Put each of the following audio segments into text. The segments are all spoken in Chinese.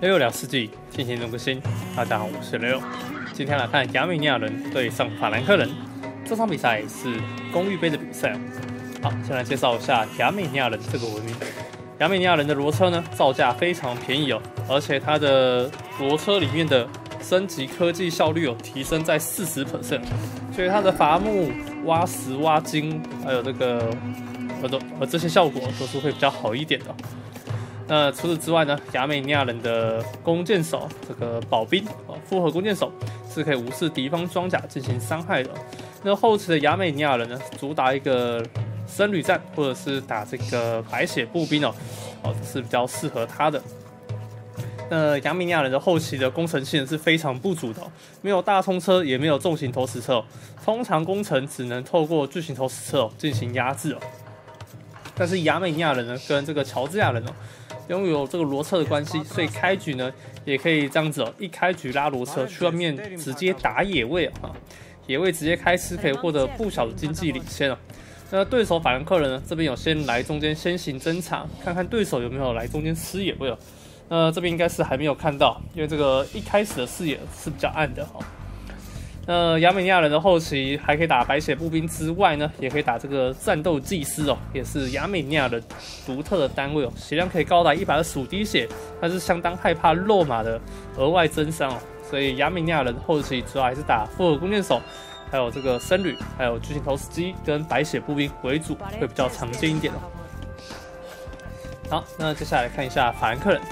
悠悠聊世纪，尽情聊个心。大家好，我是悠悠。今天来看亚美尼亚人对上法兰克人，这场比赛是公寓杯的比赛。好，先来介绍一下亚美尼亚人这个文明。亚美尼亚人的骡车呢，造价非常便宜哦，而且它的骡车里面的升级科技效率有提升在 40%， 所以它的伐木、挖石、挖金，还有这个这些效果都是会比较好一点的。 那除此之外呢，亚美尼亚人的弓箭手这个保兵啊，复合弓箭手是可以无视敌方装甲进行伤害的。那后期的亚美尼亚人呢，主打一个僧侣战或者是打这个白血步兵哦，这是比较适合他的。那亚美尼亚人的后期的工程性是非常不足的，没有大冲车，也没有重型投石车，通常工程只能透过巨型投石车进行压制。但是亚美尼亚人呢，跟这个乔治亚人呢，拥有这个骡车的关系，所以开局呢也可以这样子哦，一开局拉骡车去外面直接打野位啊，野位直接开吃可以获得不小的经济领先啊。那对手法兰克人呢这边有先来中间先行侦查，看看对手有没有来中间吃野位啊。那这边应该是还没有看到，因为这个一开始的视野是比较暗的哈。那亚美尼亚人的后期还可以打白血步兵之外呢，也可以打这个战斗祭司哦，也是亚美尼亚人独特的单位哦，血量可以高达125滴血，但是相当害怕肉马的额外增伤哦，所以亚美尼亚人后期主要还是打复合弓箭手，还有这个僧侣，还有巨型投石机跟白血步兵为主，会比较常见一点哦。好，那接下来看一下法兰克人。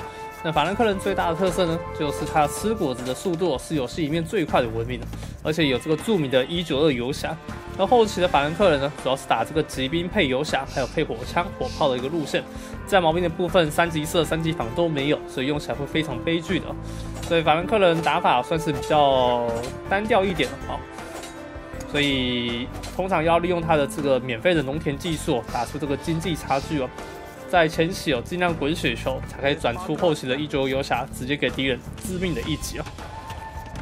那法兰克人最大的特色呢，就是他吃果子的速度是游戏里面最快的文明的，而且有这个著名的192游侠。那后期的法兰克人呢，主要是打这个骑兵配游侠，还有配火枪、火炮的一个路线。战矛兵的部分，三级射、三级防都没有，所以用起来会非常悲剧的。所以法兰克人打法算是比较单调一点的哦。所以通常要利用他的这个免费的农田技术，打出这个经济差距哦。 在前期哦，尽量滚雪球，才可以转出后期的192游侠，直接给敌人致命的一击哦。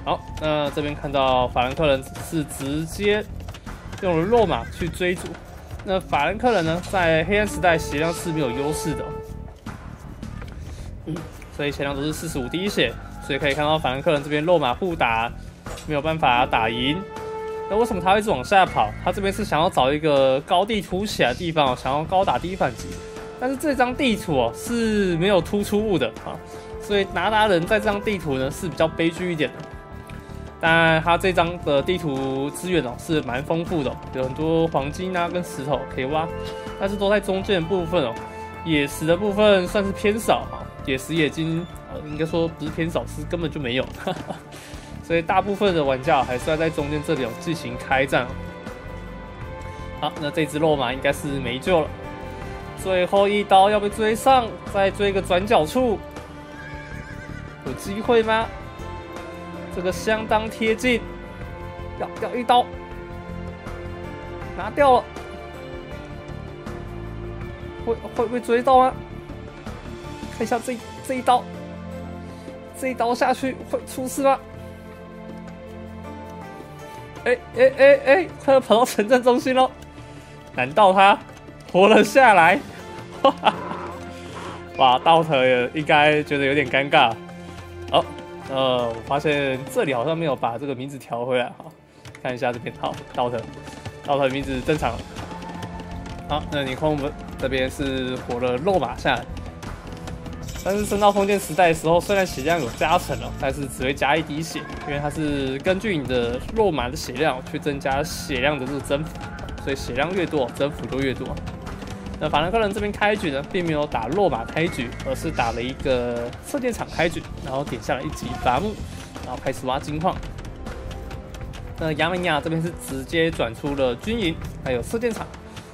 好，那这边看到法兰克人是直接用了肉马去追逐。那法兰克人呢，在黑暗时代血量是没有优势的，所以血量都是45滴血，所以可以看到法兰克人这边肉马互打，没有办法打赢。 那为什么他一直往下跑？他这边是想要找一个高地凸起来的地方，想要高打低反击。 但是这张地图哦是没有突出物的啊，所以拿达人在这张地图呢是比较悲剧一点的。当然，他这张的地图资源哦是蛮丰富的，有很多黄金啊跟石头可以挖，但是都在中间的部分哦，野石的部分算是偏少啊，野石已经应该说不是偏少，是根本就没有，所以大部分的玩家还是要在中间这里进行开战。好，那这只肉马应该是没救了。 最后一刀要被追上，再追一个转角处，有机会吗？这个相当贴近，要一刀，拿掉了，会追到吗？看一下这一刀，这一刀下去会出事吗？哎，他要跑到城镇中心喽？难道他？ 活了下来，哈哈！哇，道特也应该觉得有点尴尬。好，我发现这里好像没有把这个名字调回来哈。看一下这边，好，道特名字正常了。好，那你看我们这边是活了肉马下来，但是升到封建时代的时候，虽然血量有加成了，但是只会加一滴血，因为它是根据你的肉马的血量去增加血量的这个增幅，所以血量越多，增幅就越多。 那法兰克人这边开局呢，并没有打落马开局，而是打了一个射箭场开局，然后点下了一级伐木，然后开始挖金矿。那亚美尼亚这边是直接转出了军营，还有射箭场。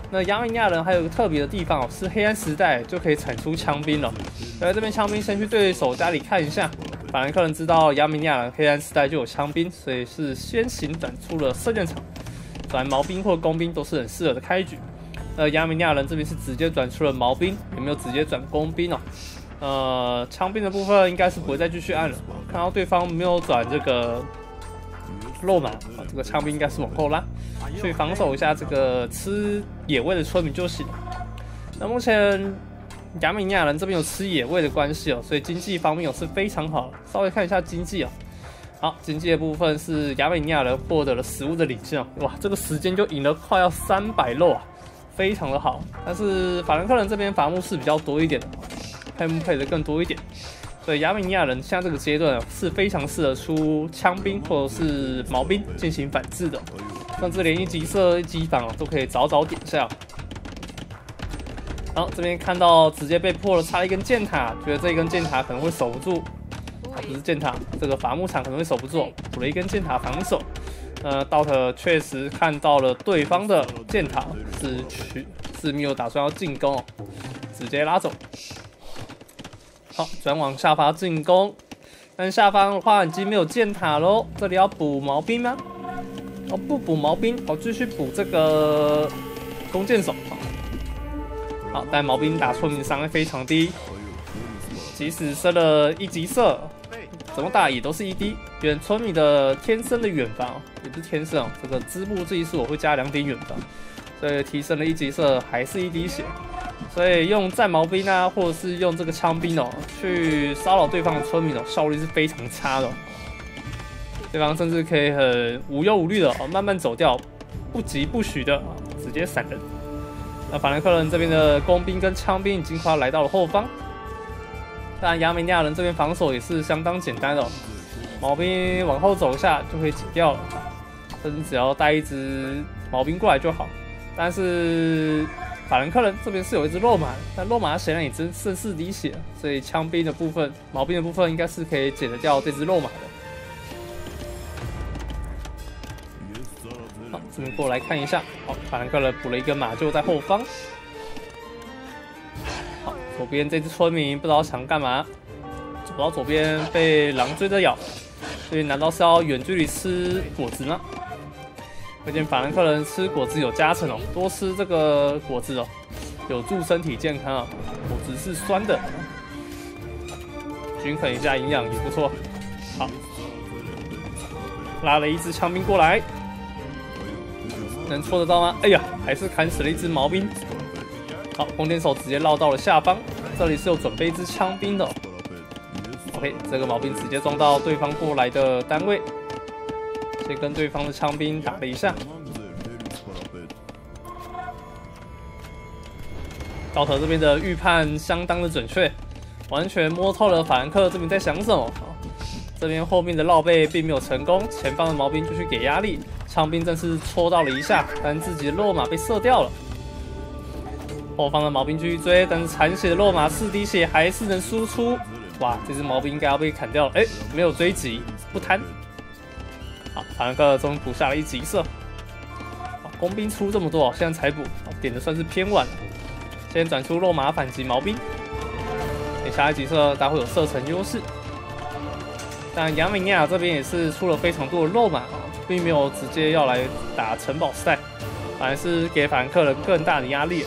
那亚美尼亚人还有一个特别的地方哦，是黑暗时代就可以产出枪兵了。来这边枪兵先去对手家里看一下。法兰克人知道亚美尼亚人黑暗时代就有枪兵，所以是先行转出了射箭场，转矛兵或工兵都是很适合的开局。 亚美尼亚人这边是直接转出了矛兵，也没有直接转工兵哦。枪兵的部分应该是不会再继续按了。看到对方没有转这个肉马，这个枪兵应该是往后拉，所以防守一下这个吃野味的村民就行了。那目前亚美尼亚人这边有吃野味的关系哦，所以经济方面是非常好。稍微看一下经济哦，好，经济的部分是亚美尼亚人获得了食物的领先哦，哇，这个时间就赢了快要300肉啊，非常的好。但是法兰克人这边伐木是比较多一点的，配木配的更多一点，所以亚美尼亚人现在这个阶段是非常适合出枪兵或者是矛兵进行反制的，甚至连一级射一级反都可以早早点下。 好，这边看到直接被破了，插了一根箭塔，觉得这一根箭塔可能会守不住，不是箭塔，这个伐木场可能会守不住，补了一根箭塔防守。Dota 确实看到了对方的箭塔是没有打算要进攻，直接拉走。好，转往下方进攻，但下方的话已经没有箭塔喽，这里要补毛兵吗？哦，不补毛兵，哦，继续补这个弓箭手。 好，但毛兵打出名伤害非常低，即使升了一级射，怎么打也都是一滴。远村民的天生的远防也不是天生哦，这个织布技术我会加2点远防，所以提升了一级射还是一滴血。所以用战矛兵啊，或者是用这个枪兵哦，去骚扰对方的村民哦，效率是非常差的哦。对方甚至可以很无忧无虑的哦，慢慢走掉，不急不徐的直接闪人。 那法兰克人这边的工兵跟枪兵已经快要来到了后方，但亚美尼亚人这边防守也是相当简单的、哦，毛兵往后走一下就可以解掉了，甚至只要带一只毛兵过来就好。但是法兰克人这边是有一只肉马，但肉马显然也只剩4滴血，所以枪兵的部分、毛兵的部分应该是可以解得掉这只肉马的。好，这边过来看一下。 好，法兰克人补了一个马厩在后方。好，左边这只村民不知道想干嘛，走到左边被狼追着咬，所以难道是要远距离吃果子呢？可见法兰克人吃果子有加成哦，多吃这个果子哦，有助身体健康啊、哦。果子是酸的，均衡一下营养也不错。好，拉了一只枪兵过来。 能戳得到吗？哎呀，还是砍死了一只毛兵。好，弓箭手直接绕到了下方，这里是有准备一支枪兵的、哦。OK， 这个毛兵直接撞到对方过来的单位，先跟对方的枪兵打了一下。高头这边的预判相当的准确，完全摸透了法兰克这边在想什么。 这边后面的绕背并没有成功，前方的毛兵就去给压力，枪兵正是戳到了一下，但自己的落马被射掉了。后方的毛兵继续追，但是残血的落马4滴血还是能输出。哇，这只毛兵应该要被砍掉了，哎、欸，没有追击，不贪。好，法兰克终于补下了一级射。工兵出这么多，现在才补，点的算是偏晚了。先转出落马反击毛兵，给下一级射，大家会有射程优势。 但亚美尼亚这边也是出了非常多的肉马，并没有直接要来打城堡赛，反而是给法兰克人更大的压力。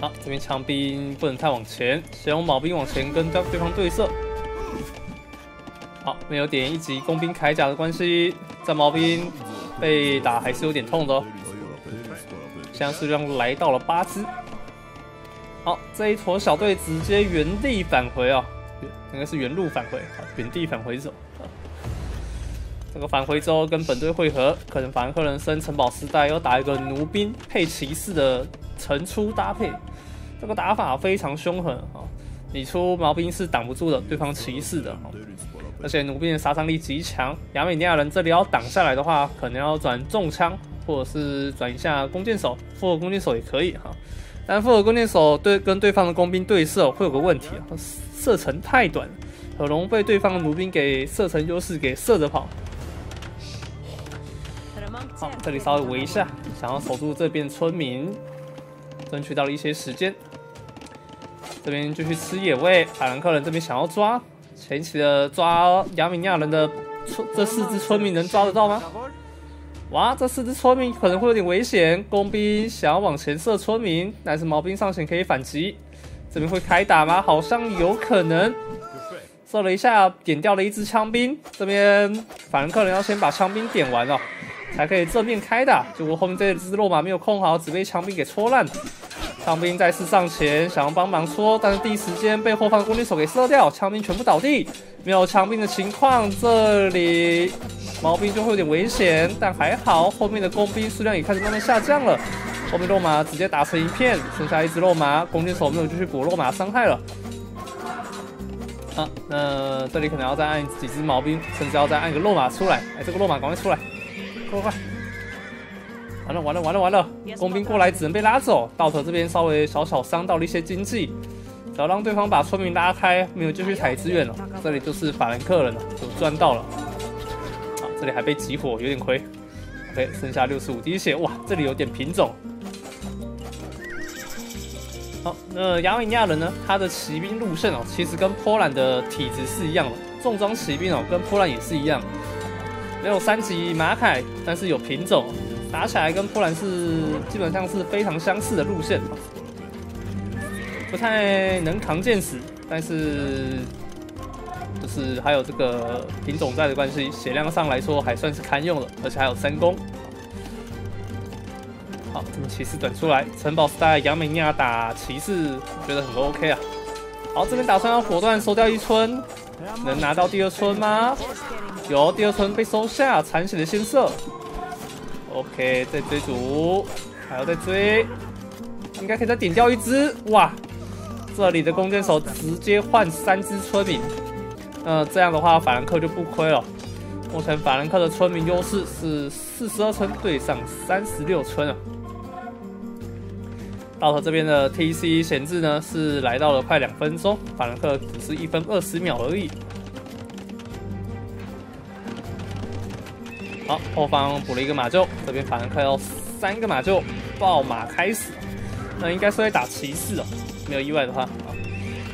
好，这边枪兵不能太往前，先用矛兵往前跟对方对射。好，没有点一级工兵铠甲的关系，战矛兵被打还是有点痛的哦。现在数量来到了8只。 好，这一坨小队直接原地返回哦，应该是原路返回，原地返回走。这个返回之后跟本队会合，可能法兰克人升城堡时代要打一个弩兵配骑士的层出搭配，这个打法非常凶狠啊！你出毛兵是挡不住的，对方骑士的，而且弩兵的杀伤力极强。亚美尼亚人这里要挡下来的话，可能要转重枪，或者是转一下弓箭手，复合弓箭手也可以哈。 但复合弓箭手跟对方的工兵对射会有个问题啊，射程太短，很容易被对方的弩兵给射程优势给射着跑。好，这里稍微围一下，想要守住这边村民，争取到了一些时间。这边就去吃野味，法兰克人这边想要抓前期的抓亚美尼亚人的这4只村民能抓得到吗？ 哇，这4只村民可能会有点危险。工兵想要往前射村民，但是毛兵上前可以反击。这边会开打吗？好像有可能。射了一下，点掉了一只枪兵。这边法兰克人要先把枪兵点完哦，才可以正面开打。结果后面这只肉马没有控好，只被强兵给戳烂了。强兵再次上前想要帮忙戳，但是第一时间被后方的弓箭手给射掉，强兵全部倒地。没有强兵的情况，这里毛兵就会有点危险，但还好后面的弓兵数量也开始慢慢下降了。 后面肉马直接打成一片，剩下一只肉马，弓箭手没有继续补肉马伤害了。啊，那这里可能要再按几只毛兵，甚至要再按一个肉马出来。哎，这个肉马赶快出来，快快快！完了完了完了完了！弓兵过来只能被拉走，道特这边稍微小小伤到了一些经济，只要让对方把村民拉开，没有继续采资源了。这里就是法兰克人了，就赚到了。啊，这里还被集火，有点亏。OK， 剩下65滴血，哇，这里有点品种。 好，那亚美尼亚人呢？他的骑兵路线哦，其实跟波兰的体质是一样的，重装骑兵哦，跟波兰也是一样，没有3级马凯，但是有品种，打起来跟波兰是基本上是非常相似的路线，不太能扛箭矢，但是就是还有这个品种在的关系，血量上来说还算是堪用的，而且还有3攻。 好，这边骑士转出来，城堡时代亚美尼亚打骑士，觉得很 OK 啊。好，这边打算要果断收掉一村，能拿到第二村吗？有，第二村被收下，残血的先射。OK， 再追逐，还要再追，应该可以再点掉一只。哇，这里的弓箭手直接换3只村民，这样的话法兰克就不亏了。 目前法兰克的村民优势是42村对上36村啊。道特这边的 TC 闲置呢是来到了快2分钟，法兰克只是1分20秒而已。好，后方补了一个马厩，这边法兰克要3个马厩爆马开始，那应该是会打骑士哦，没有意外的话啊，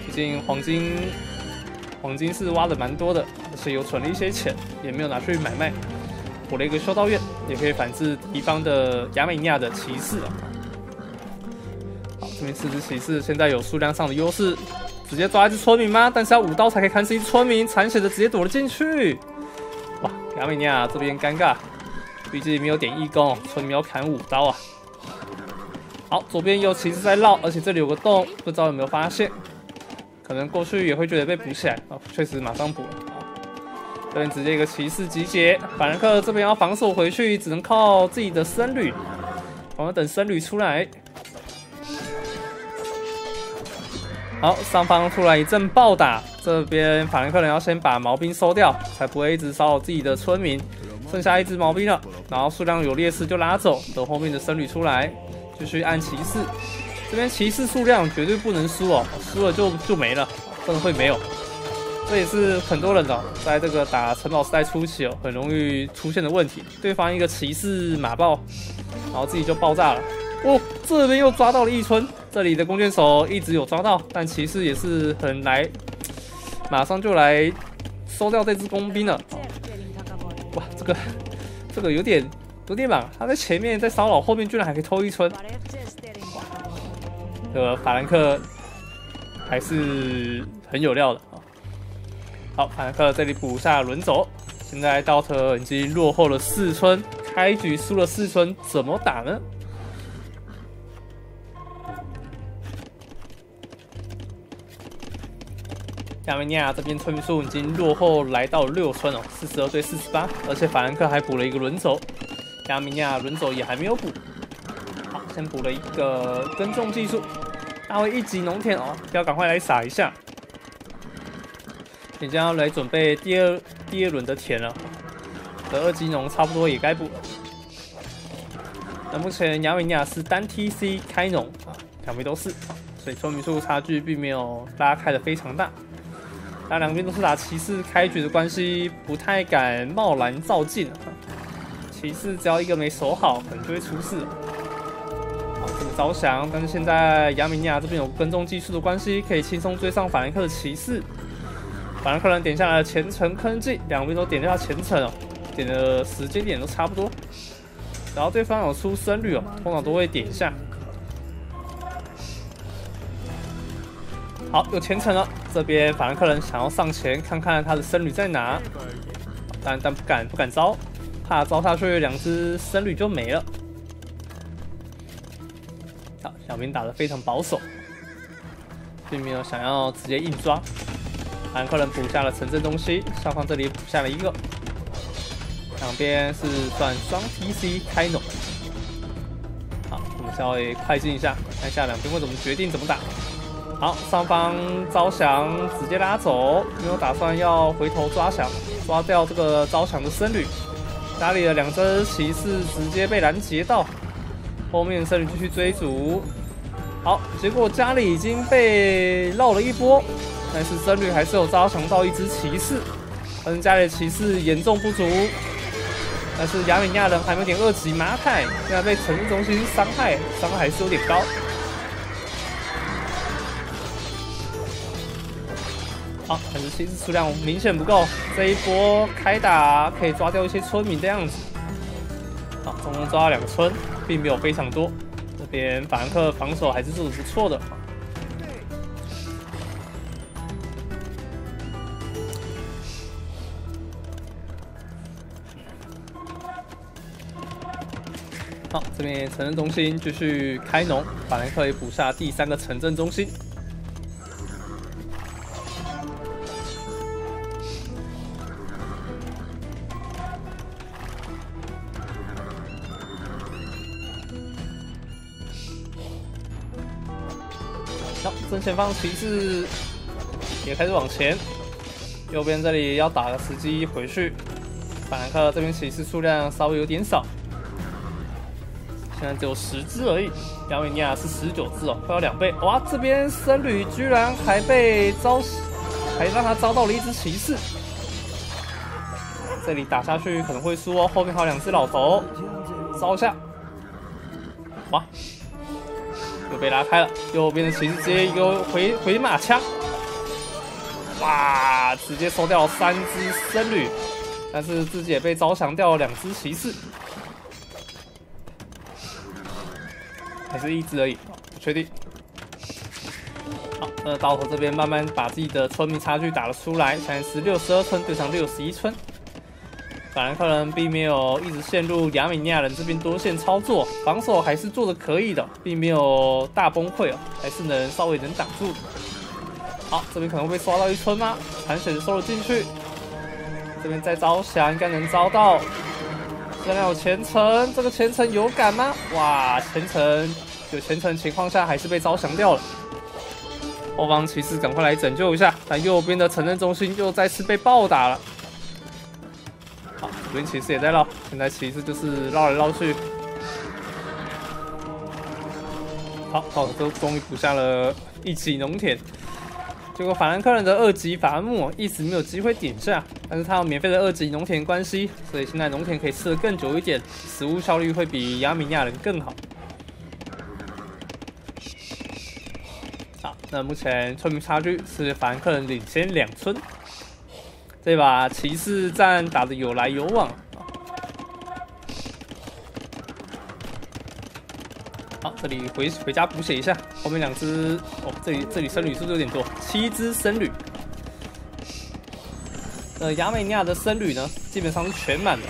毕竟黄金是挖的蛮多的。 是有存了一些钱，也没有拿去买卖，补了一个修道院，也可以反制敌方的亚美尼亚的骑士啊。好，这边4只骑士现在有数量上的优势，直接抓一只村民吗？但是要5刀才可以砍死一只村民，残血的直接躲了进去。哇，亚美尼亚这边尴尬，毕竟没有点义工，村民要砍5刀啊。好，左边有骑士在绕，而且这里有个洞，不知道有没有发现？可能过去也会觉得被补起来啊，确实马上补了。 这边直接一个骑士集结，法兰克这边要防守回去，只能靠自己的僧侣，我们等僧侣出来。好，上方突然一阵暴打，这边法兰克人要先把毛兵收掉，才不会一直骚扰自己的村民。剩下1只毛兵了，然后数量有劣势就拉走，等后面的僧侣出来，继续按骑士。这边骑士数量绝对不能输哦，输了就没了，真的会没有。 这也是很多人哦，在这个打城堡时代初期哦，很容易出现的问题。对方一个骑士马爆，然后自己就爆炸了。哦，这边又抓到了一村，这里的弓箭手一直有抓到，但骑士也是很来，马上就来收掉这只弓兵了。哇，这个有点莽，他在前面在骚扰，后面居然还可以偷一村。哇，这个法兰克还是很有料的。 好，法兰克这里补下轮走。现在道特已经落后了4村，开局输了4村，怎么打呢？亚美尼亚这边村民数已经落后来到6村哦，42对48，而且法兰克还补了一个轮走，亚美尼亚轮走也还没有补。好，先补了一个耕种技术，大卫1级农田哦，要赶快来撒一下。 即将要来准备第二轮的田了，的2级农差不多也该补了。那目前亚美尼亚是单 TC 开农啊，两边都是，所以村民数差距并没有拉开的非常大。那两边都是打骑士开局的关系，不太敢贸然造进。骑士只要一个没守好，可能就会出事。好，这个着想，但是现在亚美尼亚这边有跟踪技术的关系，可以轻松追上法兰克的骑士。 法兰克人点下了前程坑计，两边都点掉前程哦，点的时间点都差不多。然后对方有出僧侣哦，通常都会点一下。好，有前程了，这边法兰克人想要上前看看他的僧侣在哪，但不敢招。怕糟蹋睡了两只僧侣就没了。好，小明打得非常保守，并没有想要直接硬抓。韩克人补下了城镇东西，上方这里补下了一个，两边是算双 TC 开农。好，我们稍微快进一下，看一下两边会怎么决定怎么打。 好，上方招降直接拉走，没有打算要回头抓降，抓掉这个招降的僧侣。家里的两只骑士直接被拦截到，后面僧侣继续追逐。好，结果家里已经被绕了一波，但是僧侣还是有招降到一只骑士，但是家里的骑士严重不足。但是亚美尼亚人还没有点二级麻太，现在被城市中心伤害还是有点高。 好，但是骑士数量明显不够，这一波开打可以抓掉一些村民的样子。好，总共抓了两个村，并没有非常多。这边法兰克防守还是做得不错的。好，这边城镇中心继续开农，法兰克也补下第三个城镇中心。 正前方骑士也开始往前，右边这里要打个时机回去。法兰克这边骑士数量稍微有点少，现在只有10只而已。亚美尼亚是19只哦，快要2倍。哇，这边僧侣居然还被招，还让他招到了一只骑士。这里打下去可能会输哦，后面还有2只老头，招一下。哇！ 又被拉开了，右边的骑士直接一个回马枪，哇，直接收掉了3只僧侣，但是自己也被招降掉了2只骑士，还是1只而已，不确定。好，那刀头这边慢慢把自己的村民差距打了出来，现在是62村对上61村，法兰克人并没有一直陷入亚美尼亚人这边多线操作，防守还是做得可以的，并没有大崩溃哦，还是稍微能挡住。好，这边可能会被刷到一村吗？残血收了进去，这边再招降应该能招到。这边有前程，这个前程有感吗？哇，有前程情况下还是被招降掉了。后方骑士赶快来拯救一下，但右边的城镇中心又再次被暴打了。 好，这边骑士也在绕，现在骑士就是绕来绕去。好，好，都终于补下了一级农田。结果法兰克人的2级伐木一直没有机会点下，但是他有免费的2级农田关系，所以现在农田可以吃得更久一点，食物效率会比亚美尼亚人更好。好，那目前村民差距是法兰克人领先2村。 这把骑士战打得有来有往。好，这里回家补血一下。后面2只哦，这里僧侣是不是有点多？7只僧侣。亚美尼亚的僧侣呢，基本上是全满的，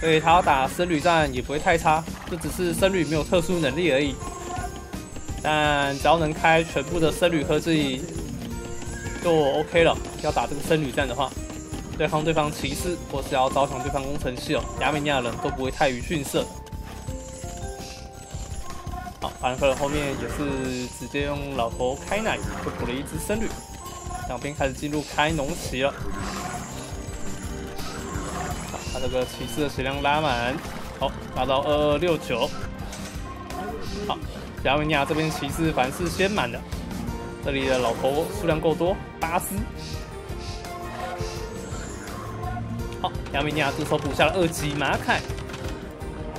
所以他要打僧侣战也不会太差，就只是僧侣没有特殊能力而已。但只要能开全部的僧侣和自己就 OK 了。要打这个僧侣战的话。 对抗对方骑士，或是要招降对方工程系哦，亚美尼亚人都不会太于逊色。好，法兰克人后面也是直接用老头开奶，就补了一只僧侣，两边开始进入开农期了。好，他这个骑士的血量拉满，好，拉到2269。好，亚美尼亚这边骑士凡是先满的，这里的老头数量够多，8只。 好，亚美尼亚这时候补下了2级马凯，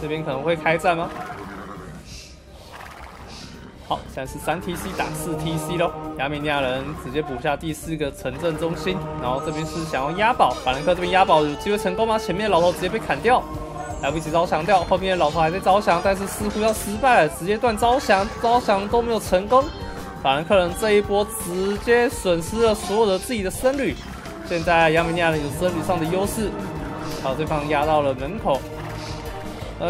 这边可能会开战吗？好，现在是3TC 打4TC 咯。亚美尼亚人直接补下第4个城镇中心，然后这边是想要押宝，法兰克这边押宝有机会成功吗？前面的老头直接被砍掉，来不及招降掉，后面的老头还在招降，但是似乎要失败了，直接断招降都没有成功，法兰克人这一波直接损失了所有的自己的僧侣。 现在亚美尼亚人有僧侣上的优势，桥对方压到了人口，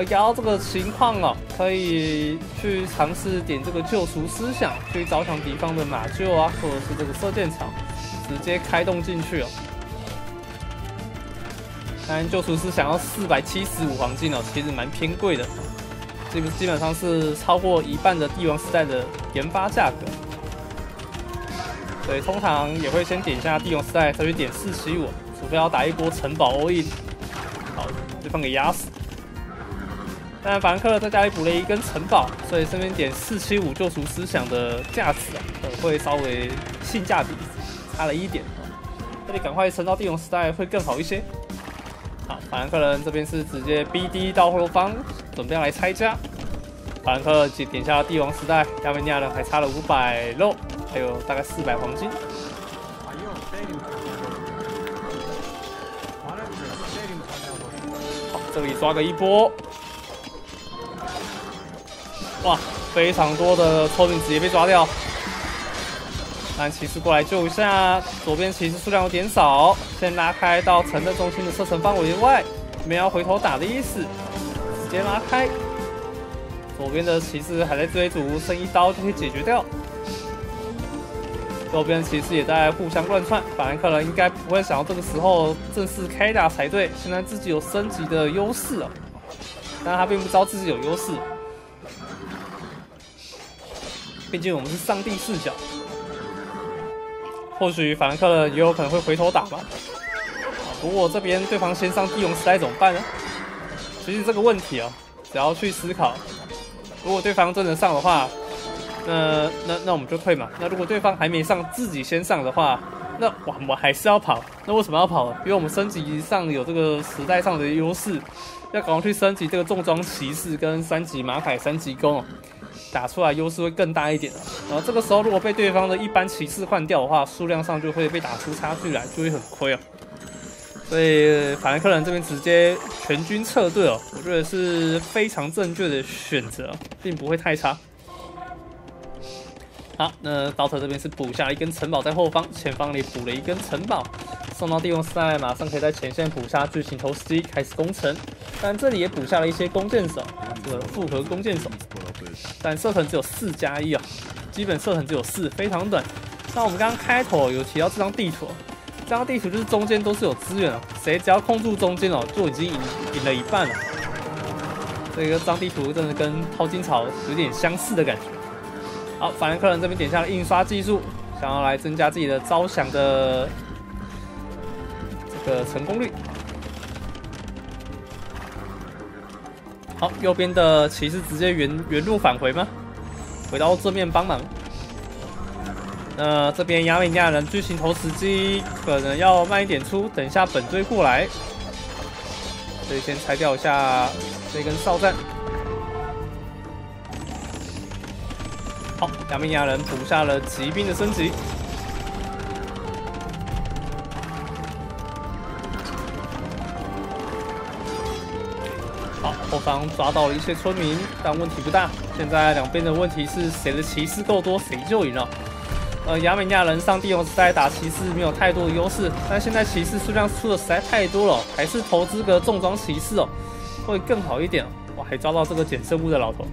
压到这个情况哦，可以去尝试点这个救赎思想，去找抢敌方的马厩啊，或者是这个射箭场，直接开动进去哦。当然，救赎思想要475黄金哦，其实蛮偏贵的，基本上是超过一半的帝王时代的研发价格。 对，通常也会先点一下帝王时代，再去点475，除非要打一波城堡all in，好，对方给压死。但法兰克在家里补了一根城堡，所以顺便点475救赎思想的价值啊，会稍微性价比差了一点。这里赶快升到帝王时代会更好一些。好，法兰克人这边是直接 BD 到后方，准备要来拆家。法兰克点一下帝王时代，亚美尼亚人还差了500肉。 还有大概400黄金。好，这里抓个一波。哇，非常多的村民直接被抓掉。蓝骑士过来救一下，左边骑士数量有点少，先拉开到城镇中心的射程范围外，没有回头打的意思，直接拉开。左边的骑士还在追逐，剩一刀就可以解决掉。 右边骑士也在互相乱窜，法兰克人应该不会想要这个时候正式开打才对。现在自己有升级的优势哦，但他并不知道自己有优势。毕竟我们是上帝视角，或许法兰克人也有可能会回头打吧。如果这边对方先上帝王时代怎么办呢？其实这个问题哦，只要去思考，如果对方真的上的话。 那我们就退嘛。那如果对方还没上，自己先上的话，那我们还是要跑。那为什么要跑？因为我们升级上有这个时代上的优势，要赶快去升级这个重装骑士跟3级马凯、3级弓、哦，打出来优势会更大一点。然后这个时候如果被对方的一般骑士换掉的话，数量上就会被打出差距来，就会很亏哦。所以法兰克人这边直接全军撤退哦，我觉得是非常正确的选择，并不会太差。 好，那刀特这边是补下一根城堡在后方，前方里补了一根城堡，送到帝王时代，马上可以在前线补下巨型投石机开始攻城。但这里也补下了一些弓箭手，这个复合弓箭手，但射程只有4+1啊，基本射程只有4，非常短。那我们刚刚开头有提到这张地图，这张地图就是中间都是有资源哦，谁只要控住中间哦，就已经赢了一半了。这个张地图真的跟淘金草有点相似的感觉。 好，法兰克人这边点下了印刷技术，想要来增加自己的招降的这个成功率。好，右边的骑士直接原路返回吗？回到正面帮忙。那这边亚美尼亚人巨型投石机可能要慢一点出，等一下本队过来。所以先拆掉一下这根哨站。 亚美尼亚人补下了骑兵的升级。好，后方抓到了一些村民，但问题不大。现在两边的问题是谁的骑士够多，谁就赢了。亚美尼亚人上帝王时代打骑士没有太多的优势，但现在骑士数量出的实在太多了，还是投资个重装骑士哦，会更好一点。哇，还抓到这个捡生物的老头。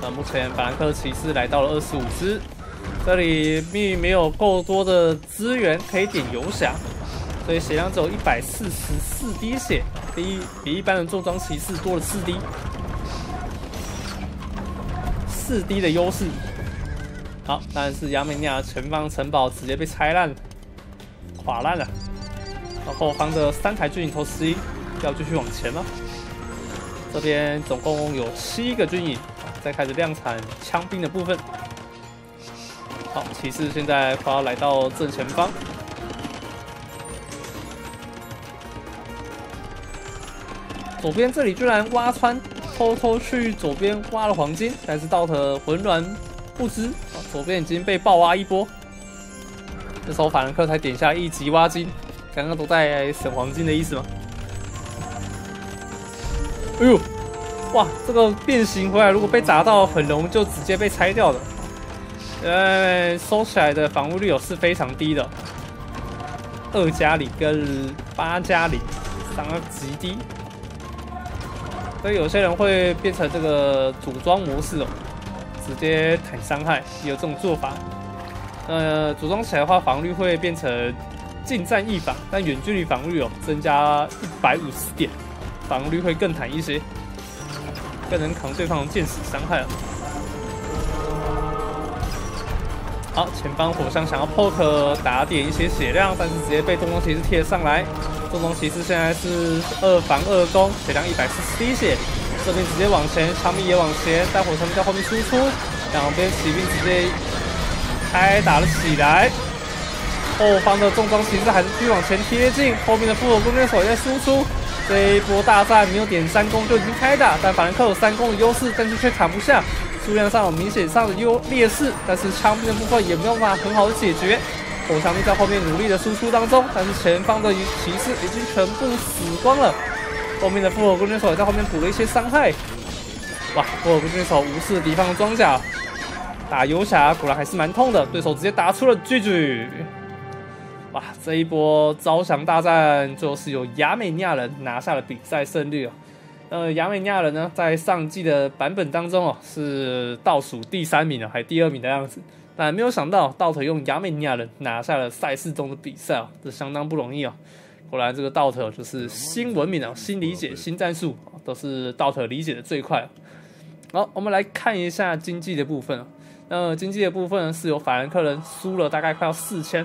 那目前法兰克骑士来到了25只，这里并没有够多的资源可以点游侠，所以血量只有144滴血，比一般的重装骑士多了4滴，4滴的优势。好，当然是亚美尼亚前方城堡直接被拆烂，垮烂了。然后方的3台巨型投石机要继续往前吗？这边总共有7个军营。 再开始量产枪兵的部分。好，骑士现在快要来到正前方。左边这里居然挖穿，偷去左边挖了黄金，但是道特浑然不知，左边已经被暴挖一波。这时候法兰克才点下1级挖金，刚刚都在省黄金的意思吗？哎呦！ 哇，这个变形回来，如果被砸到，很容易就直接被拆掉的。收起来的防护率是非常低的。2加里跟8加里伤害极低，所以有些人会变成这个组装模式哦，直接砍伤害，有这种做法。组装起来的话，防御会变成近战一防，但远距离防御哦增加150点，防御会更坦一些，更能扛对方的箭矢伤害了。 好，前方火象想要 poke 打点一些血量，但是直接被东方骑士贴上来。东方骑士现在是2防2攻，血量141血。这边直接往前，枪兵也往前，但火枪在后面输出，两边骑兵直接开打了起来。后方的重装骑士还是继续往前贴近，后面的复活弓箭手也在输出。这一波大战没有点3攻就已经开打，但法兰克有3攻的优势，但是却砍不下。 数量上有明显上的劣势，但是枪兵的部分也没有办法很好的解决。火枪兵在后面努力的输出当中，但是前方的骑士已经全部死光了。后面的复活弓箭手也在后面补了一些伤害。哇，复活弓箭手无视敌方的装甲，打游侠果然还是蛮痛的。对手直接打出了GG。哇，这一波招降大战最后是由亚美尼亚人拿下了比赛胜利哦。 亚美尼亚人呢，在上季的版本当中哦，是倒数第3名哦，还第2名的样子。但没有想到，道特用亚美尼亚人拿下了赛事中的比赛哦，这相当不容易哦。果然，这个道特就是新文明哦，新理解、新战术哦，都是道特理解的最快哦。好，我们来看一下经济的部分哦。那经济的部分呢，是由法兰克人输了大概快要4000，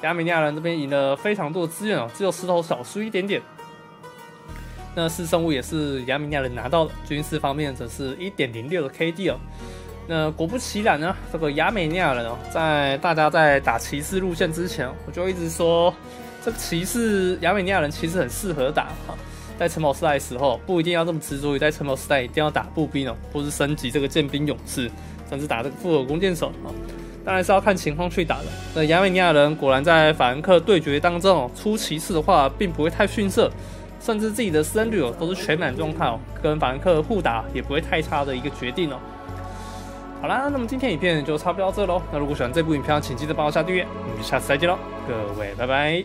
亚美尼亚人这边赢了非常多的资源哦，只有石头少输一点点。 那4胜5也是亚美尼亚人拿到的，军事方面则是 1.06 的 KD 哦。那果不其然呢，这个亚美尼亚人哦，在大家在打骑士路线之前，我就一直说，这个骑士亚美尼亚人其实很适合打哈。在城堡时代的时候，不一定要这么执着于在城堡时代一定要打步兵哦，或是升级这个剑兵勇士，甚至打这个复合弓箭手啊，当然是要看情况去打的。那亚美尼亚人果然在法兰克对决当中哦，出骑士的话并不会太逊色。 甚至自己的僧侣哦都是全满状态哦，跟法兰克互打也不会太差的一个决定哦。好啦，那么今天影片就差不多到这喽。那如果喜欢这部影片，请记得帮我下订阅。我们下次再见喽，各位，拜拜。